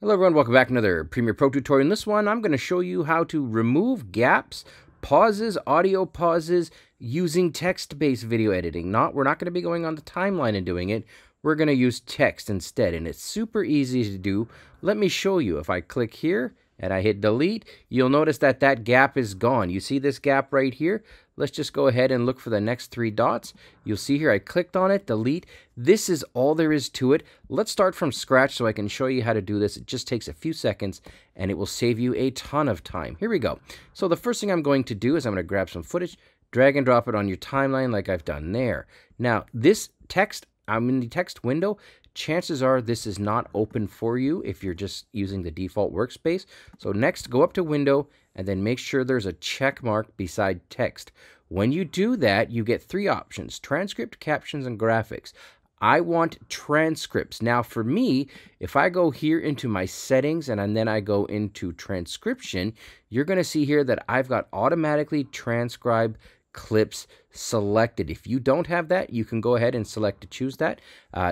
Hello everyone, welcome back to another Premiere Pro tutorial. In this one, I'm going to show you how to remove gaps, pauses, audio pauses using text-based video editing. We're not going to be going on the timeline and doing it. We're going to use text instead, and it's super easy to do. Let me show you. If I click here and I hit delete, you'll notice that that gap is gone. You see this gap right here? Let's just go ahead and look for the next three dots. You'll see here I clicked on it, delete. This is all there is to it. Let's start from scratch so I can show you how to do this. It just takes a few seconds and it will save you a ton of time. Here we go. So the first thing I'm going to do is I'm going to grab some footage, drag and drop it on your timeline like I've done there. Now this text, I'm in the text window. Chances are this is not open for you if you're just using the default workspace. So next, go up to Window and then make sure there's a check mark beside text. When you do that, you get three options: transcript, captions, and graphics. I want transcripts. Now for me, if I go here into my settings and then I go into transcription, you're going to see here that I've got automatically transcribe clips selected. If you don't have that, you can go ahead and select to choose that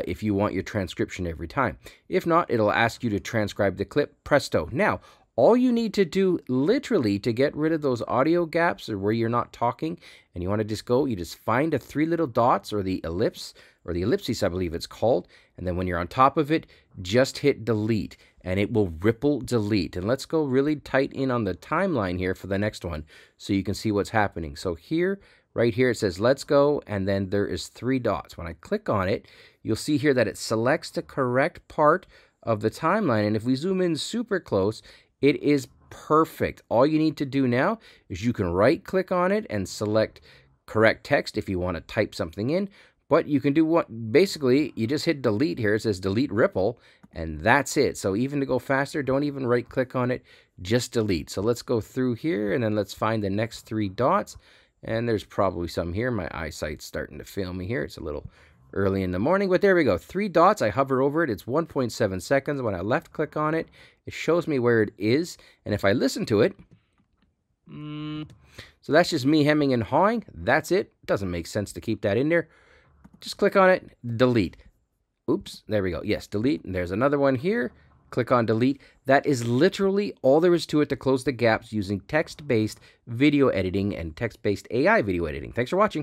if you want your transcription every time. If not, it'll ask you to transcribe the clip. Presto. Now, all you need to do literally to get rid of those audio gaps or where you're not talking and you want to just go, you just find the three little dots or the ellipse or the ellipsis, I believe it's called. And then when you're on top of it, just hit delete and it will ripple delete. And let's go really tight in on the timeline here for the next one so you can see what's happening. So here, right here, it says let's go. And then there is three dots. When I click on it, you'll see here that it selects the correct part of the timeline. And if we zoom in super close, it is perfect. All you need to do now is you can right click on it and select correct text if you want to type something in. But you can do what, basically, you just hit delete here. It says delete ripple, and that's it. So even to go faster, don't even right click on it, just delete. So let's go through here, and then let's find the next three dots. And there's probably some here. My eyesight's starting to fail me here. It's a little early in the morning, but there we go. Three dots, I hover over it. It's 1.7 seconds. When I left click on it, it shows me where it is. And if I listen to it, so that's just me hemming and hawing. That's it. Doesn't make sense to keep that in there. Just click on it, delete. Oops, there we go. Yes, delete. And there's another one here. Click on delete. That is literally all there is to it to close the gaps using text-based video editing and text-based AI video editing. Thanks for watching.